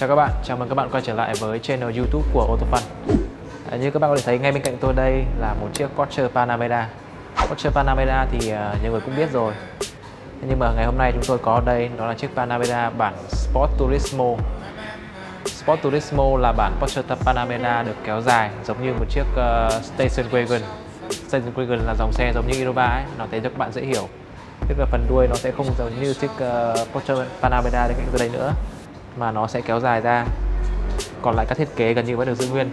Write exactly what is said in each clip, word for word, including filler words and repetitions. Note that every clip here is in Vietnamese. Chào các bạn, chào mừng các bạn quay trở lại với channel YouTube của Otofun. à, Như các bạn có thể thấy ngay bên cạnh tôi đây là một chiếc Porsche Panamera. Porsche Panamera thì uh, nhiều người cũng biết rồi. Nhưng mà ngày hôm nay chúng tôi có đây, đó là chiếc Panamera bản Sport Turismo. Sport Turismo là bản Porsche Panamera được kéo dài, giống như một chiếc uh, Station Wagon. Station Wagon là dòng xe giống như Inova ấy, nó thế cho các bạn dễ hiểu. Tức là phần đuôi nó sẽ không giống như chiếc uh, Porsche Panamera bên cạnh tôi đây nữa, mà nó sẽ kéo dài ra. Còn lại các thiết kế gần như vẫn được giữ nguyên.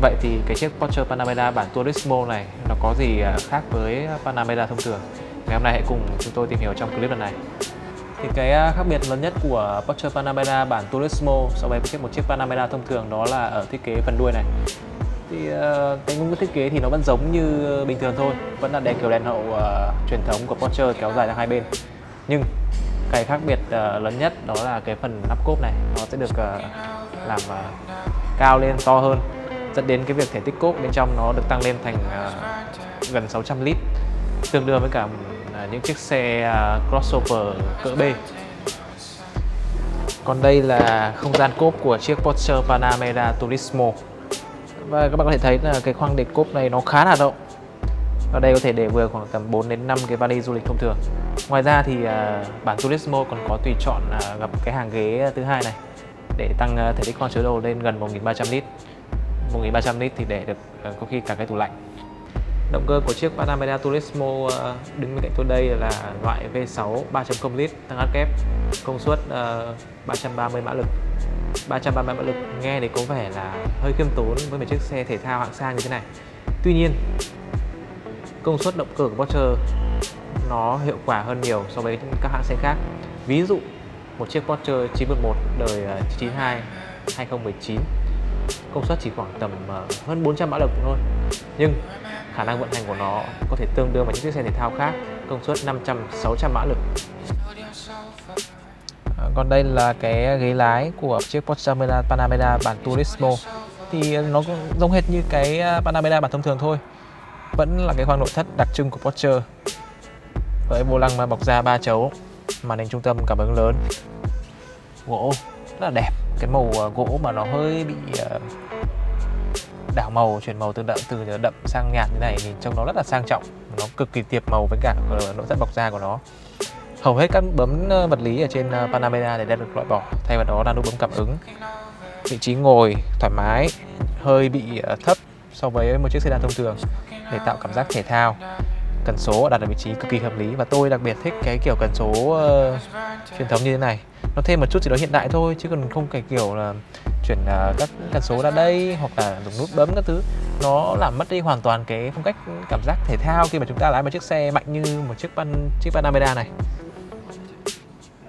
Vậy thì cái chiếc Porsche Panamera bản Turismo này nó có gì khác với Panamera thông thường? Ngày hôm nay hãy cùng chúng tôi tìm hiểu trong clip lần này. Thì cái khác biệt lớn nhất của Porsche Panamera bản Turismo so với một chiếc Panamera thông thường đó là ở thiết kế phần đuôi này. Thì cái ngôn ngữ thiết kế thì nó vẫn giống như bình thường thôi, vẫn là đèn kiểu đèn hậu uh, truyền thống của Porsche kéo dài ra hai bên. Nhưng cái khác biệt uh, lớn nhất đó là cái phần nắp cốp này, nó sẽ được uh, làm uh, cao lên, to hơn, dẫn đến cái việc thể tích cốp bên trong nó được tăng lên thành uh, gần sáu trăm lít, tương đương với cả uh, những chiếc xe uh, crossover cỡ B. Còn đây là không gian cốp của chiếc Porsche Panamera Turismo. Và các bạn có thể thấy là cái khoang để cốp này nó khá là rộng. Ở đây có thể để vừa khoảng tầm bốn đến năm cái vali du lịch thông thường. Ngoài ra thì uh, bản Turismo còn có tùy chọn uh, gặp cái hàng ghế thứ hai này để tăng uh, thể tích khoang chứa đồ lên gần một nghìn ba trăm lít. một nghìn ba trăm lít thì để được uh, có khi cả cái tủ lạnh. Động cơ của chiếc Panamera Turismo uh, đứng bên cạnh tôi đây là loại vê sáu ba chấm không lít tăng áp kép, công suất uh, ba trăm ba mươi mã lực. ba trăm ba mươi mã lực nghe thì có vẻ là hơi khiêm tốn với một chiếc xe thể thao hạng sang như thế này. Tuy nhiên, công suất động cơ của Porsche nó hiệu quả hơn nhiều so với các hãng xe khác. Ví dụ một chiếc Porsche chín một một đời chín hai hai không một chín công suất chỉ khoảng tầm hơn bốn trăm mã lực thôi, nhưng khả năng vận hành của nó có thể tương đương với những chiếc xe thể thao khác công suất năm trăm sáu trăm mã lực. Còn đây là cái ghế lái của chiếc Porsche Panamera bản Turismo, thì nó cũng giống hệt như cái Panamera bản thông thường thôi, vẫn là cái khoang nội thất đặc trưng của Porsche với vô lăng mà bọc da ba chấu, màn hình trung tâm cảm ứng lớn, gỗ rất là đẹp. Cái màu gỗ mà nó hơi bị đảo màu, chuyển màu từ đậm từ đậm sang nhạt như này, nhìn trông nó rất là sang trọng, nó cực kỳ tiệp màu với cả nội thất bọc da của nó. Hầu hết các bấm vật lý ở trên Panamera này đã được loại bỏ, thay vào đó là nút bấm cảm ứng. Vị trí ngồi thoải mái, hơi bị thấp so với một chiếc sedan thông thường để tạo cảm giác thể thao. Cần số đặt ở vị trí cực kỳ hợp lý, và tôi đặc biệt thích cái kiểu cần số uh, truyền thống như thế này. Nó thêm một chút gì đó hiện đại thôi, chứ còn không cái kiểu là chuyển uh, các cần số ra đây hoặc là dùng nút bấm các thứ. Nó làm mất đi hoàn toàn cái phong cách cảm giác thể thao khi mà chúng ta lái một chiếc xe mạnh như một chiếc pan, chiếc Panamera này.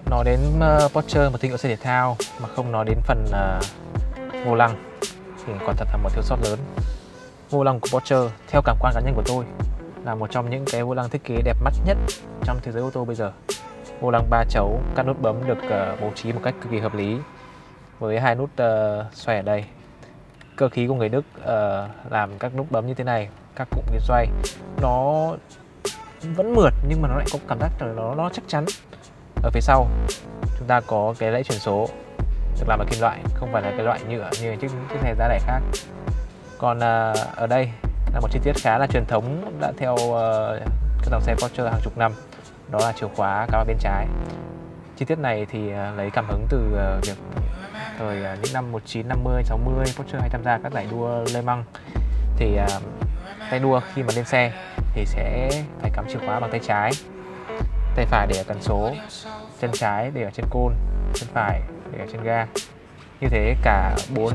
Nói đến uh, Porsche một thương hiệu xe thể thao mà không nói đến phần uh, vô lăng thì còn thật là một thiếu sót lớn. Vô lăng của Porsche theo cảm quan cá nhân của tôi là một trong những cái vô lăng thiết kế đẹp mắt nhất trong thế giới ô tô bây giờ. Vô lăng ba chấu, các nút bấm được uh, bố trí một cách cực kỳ hợp lý với hai nút uh, xoay ở đây. Cơ khí của người Đức uh, làm các nút bấm như thế này, các cụm cái xoay nó vẫn mượt nhưng mà nó lại có cảm giác nó nó chắc chắn. Ở phía sau chúng ta có cái lẫy chuyển số được làm bằng kim loại, không phải là cái loại nhựa như chiếc chiếc xe giá rẻ khác. Còn uh, ở đây là một chi tiết khá là truyền thống đã theo uh, các dòng xe Porsche hàng chục năm, đó là chìa khóa cắm ở bên trái. Chi tiết này thì uh, lấy cảm hứng từ uh, việc thời uh, những năm một nghìn chín trăm năm mươi sáu mươi Porsche hay tham gia các giải đua Le Mans, thì uh, tay đua khi mà lên xe thì sẽ phải cắm chìa khóa bằng tay trái, tay phải để ở cần số, chân trái để ở trên côn, chân phải để ở trên ga. Như thế cả bốn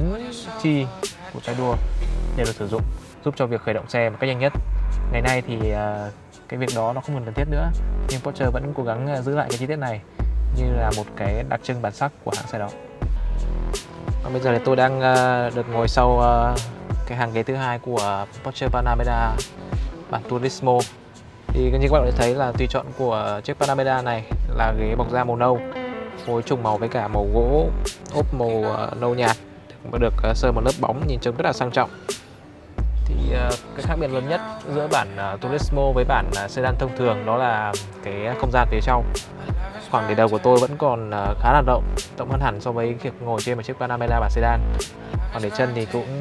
chi của tay đua đều được sử dụng, giúp cho việc khởi động xe một cách nhanh nhất. Ngày nay thì uh, cái việc đó nó không còn cần thiết nữa, nhưng Porsche vẫn cố gắng uh, giữ lại cái chi tiết này như là một cái đặc trưng bản sắc của hãng xe đó. Còn bây giờ thì tôi đang uh, được ngồi sau uh, cái hàng ghế thứ hai của Porsche Panamera bản Turismo. Thì như các bạn có thể thấy là tùy chọn của chiếc Panamera này là ghế bọc da màu nâu, phối trùng màu với cả màu gỗ ốp màu uh, nâu nhạt, được uh, sơn một lớp bóng nhìn trông rất là sang trọng. Thì cái khác biệt lớn nhất giữa bản Turismo với bản sedan thông thường đó là cái không gian phía sau. khoảng để đầu của tôi vẫn còn khá là rộng, rộng hơn hẳn so với việc ngồi trên một chiếc Panamera bản sedan. Còn để chân thì cũng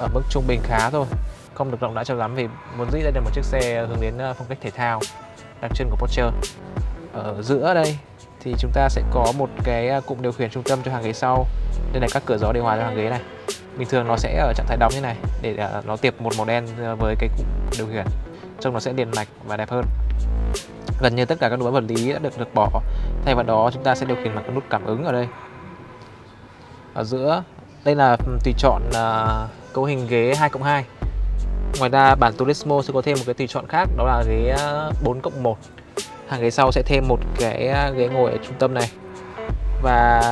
ở mức trung bình khá thôi, không được rộng rãi cho lắm vì muốn dĩ đây là một chiếc xe hướng đến phong cách thể thao đặc trưng của Porsche. Ở giữa đây thì chúng ta sẽ có một cái cụm điều khiển trung tâm cho hàng ghế sau. Đây là các cửa gió điều hòa cho hàng ghế này. Bình thường nó sẽ ở trạng thái đóng như này để nó tiệp một màu đen với cái cụm điều khiển, trông nó sẽ liền mạch và đẹp hơn. Gần như tất cả các nút bấm vật lý đã được được bỏ, thay vào đó chúng ta sẽ điều khiển bằng cái nút cảm ứng ở đây. Ở giữa đây là tùy chọn uh, cấu hình ghế hai cộng hai. Ngoài ra bản Turismo sẽ có thêm một cái tùy chọn khác, đó là ghế bốn cộng một. Hàng ghế sau sẽ thêm một cái ghế ngồi ở trung tâm này, và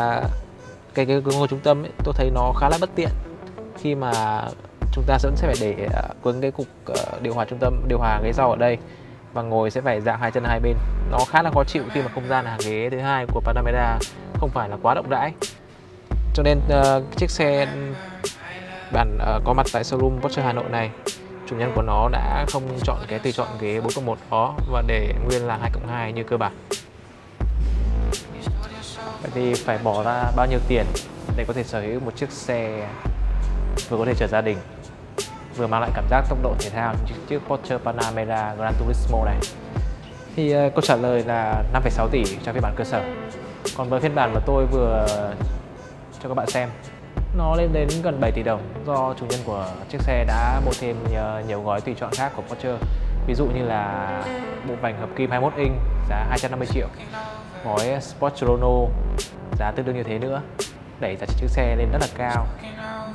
cái ghế ngồi trung tâm ấy, tôi thấy nó khá là bất tiện khi mà chúng ta vẫn sẽ phải để quấn cái cục điều hòa trung tâm, điều hòa ghế sau ở đây, và ngồi sẽ phải dạng hai chân hai bên. Nó khá là khó chịu khi mà không gian hàng ghế thứ hai của Panamera không phải là quá rộng rãi. Cho nên uh, chiếc xe bản uh, có mặt tại showroom Porsche Hà Nội này, chủ nhân của nó đã không chọn cái tùy chọn ghế bốn cộng một đó và để nguyên là hai cộng hai như cơ bản. Vậy thì phải bỏ ra bao nhiêu tiền để có thể sở hữu một chiếc xe vừa có thể chở gia đình, vừa mang lại cảm giác tốc độ thể thao như chiếc Porsche Panamera Gran Turismo này? Thì uh, câu trả lời là năm phẩy sáu tỷ cho phiên bản cơ sở. Còn với phiên bản mà tôi vừa cho các bạn xem, nó lên đến gần bảy tỷ đồng do chủ nhân của chiếc xe đã mua thêm nhiều gói tùy chọn khác của Porsche. Ví dụ như là bộ vành hợp kim hai mươi mốt inch giá hai trăm năm mươi triệu, gói Sport Turismo giá tương đương như thế nữa, đẩy giá trị chiếc xe lên rất là cao.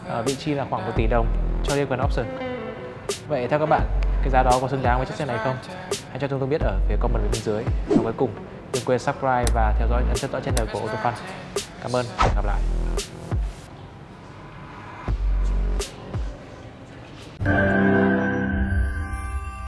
Ở vị trí là khoảng một tỷ đồng cho liên quan option. Vậy theo các bạn, cái giá đó có xứng đáng với chiếc xe này không? Hãy cho chúng tôi biết ở phía comment bên dưới. Và cuối cùng, đừng quên subscribe và theo dõi ấn theo dõi channel của Otofun. Cảm ơn và hẹn gặp lại.